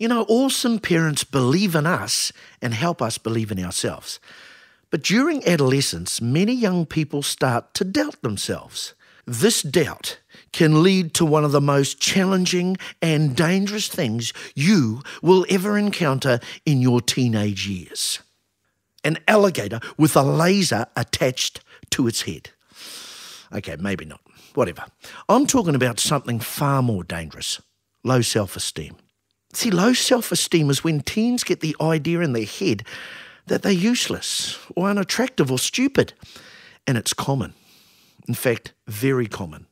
You know, awesome parents believe in us and help us believe in ourselves. But during adolescence, many young people start to doubt themselves. This doubt can lead to one of the most challenging and dangerous things you will ever encounter in your teenage years. An alligator with a laser attached to its head. Okay, maybe not. Whatever. I'm talking about something far more dangerous. Low self-esteem. See, low self-esteem is when teens get the idea in their head that they're useless or unattractive or stupid. And it's common. In fact, very common.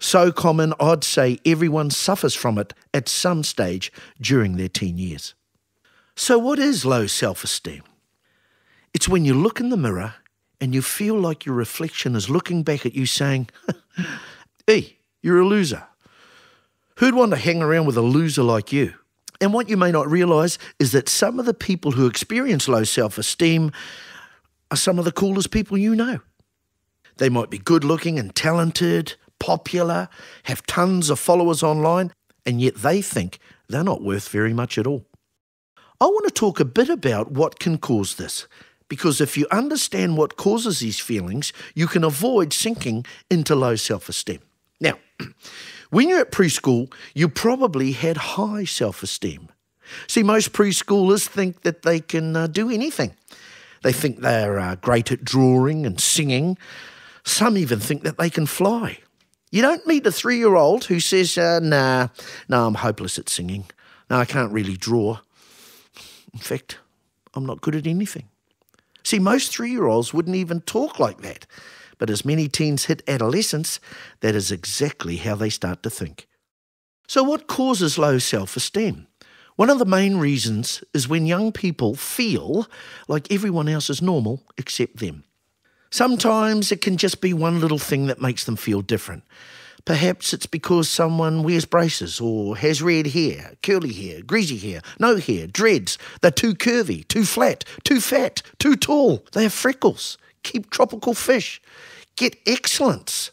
So common, I'd say everyone suffers from it at some stage during their teen years. So what is low self-esteem? It's when you look in the mirror and you feel like your reflection is looking back at you saying, hey, you're a loser. Who'd want to hang around with a loser like you? And what you may not realise is that some of the people who experience low self-esteem are some of the coolest people you know. They might be good-looking and talented, popular, have tons of followers online, and yet they think they're not worth very much at all. I want to talk a bit about what can cause this, because if you understand what causes these feelings, you can avoid sinking into low self-esteem. Now, when you're at preschool, you probably had high self-esteem. See, most preschoolers think that they can do anything. They think they're great at drawing and singing. Some even think that they can fly. You don't meet a three-year-old who says, nah, I'm hopeless at singing. No, I can't really draw. In fact, I'm not good at anything. See, most three-year-olds wouldn't even talk like that. But as many teens hit adolescence, that is exactly how they start to think. So what causes low self-esteem? One of the main reasons is when young people feel like everyone else is normal except them. Sometimes it can just be one little thing that makes them feel different. Perhaps it's because someone wears braces or has red hair, curly hair, greasy hair, no hair, dreads. They're too curvy, too flat, too fat, too tall. They have freckles. Keep tropical fish. Get excellence.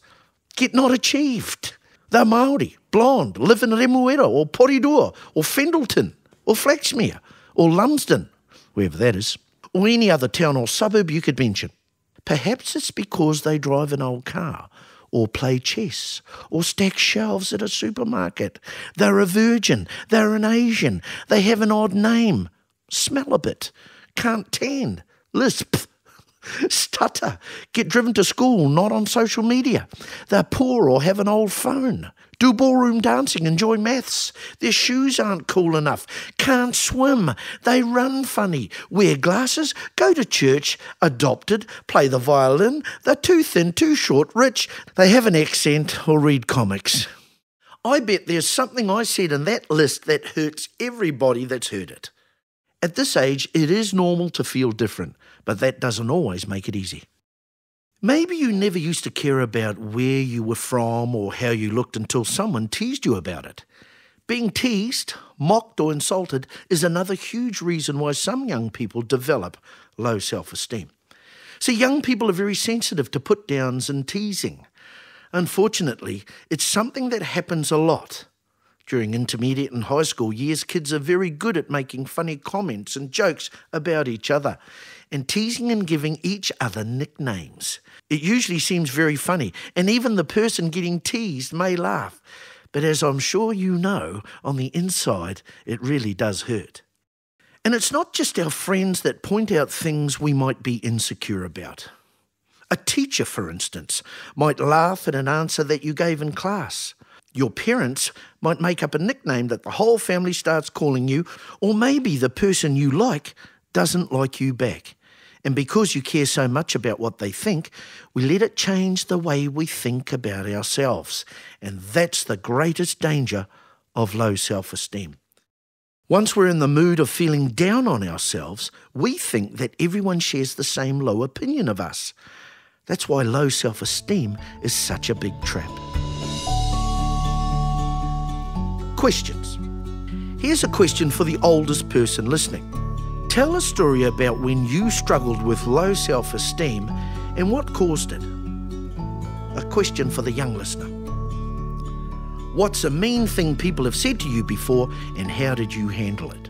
Get not achieved. They're Māori, blonde, live in Remuera or Porirua or Fendleton or Flaxmere or Lumsden, wherever that is, or any other town or suburb you could mention. Perhaps it's because they drive an old car or play chess, or stack shelves at a supermarket. They're a virgin, they're an Asian, they have an odd name, smell a bit, can't tan, lisp, stutter, get driven to school, not on social media. They're poor or have an old phone, do ballroom dancing, enjoy maths. Their shoes aren't cool enough, can't swim, they run funny, wear glasses, go to church, adopted, play the violin, they're too thin, too short, rich, they have an accent or read comics. I bet there's something I said in that list that hurts everybody that's heard it. At this age, it is normal to feel different, but that doesn't always make it easy. Maybe you never used to care about where you were from or how you looked until someone teased you about it. Being teased, mocked or insulted is another huge reason why some young people develop low self-esteem. See, young people are very sensitive to put-downs and teasing. Unfortunately, it's something that happens a lot. During intermediate and high school years, kids are very good at making funny comments and jokes about each other and teasing and giving each other nicknames. It usually seems very funny, and even the person getting teased may laugh. But as I'm sure you know, on the inside, it really does hurt. And it's not just our friends that point out things we might be insecure about. A teacher, for instance, might laugh at an answer that you gave in class. Your parents might make up a nickname that the whole family starts calling you, or maybe the person you like doesn't like you back. And because you care so much about what they think, we let it change the way we think about ourselves. And that's the greatest danger of low self-esteem. Once we're in the mood of feeling down on ourselves, we think that everyone shares the same low opinion of us. That's why low self-esteem is such a big trap. Questions. Here's a question for the oldest person listening. Tell a story about when you struggled with low self-esteem and what caused it. A question for the young listener. What's the mean thing people have said to you before, and how did you handle it?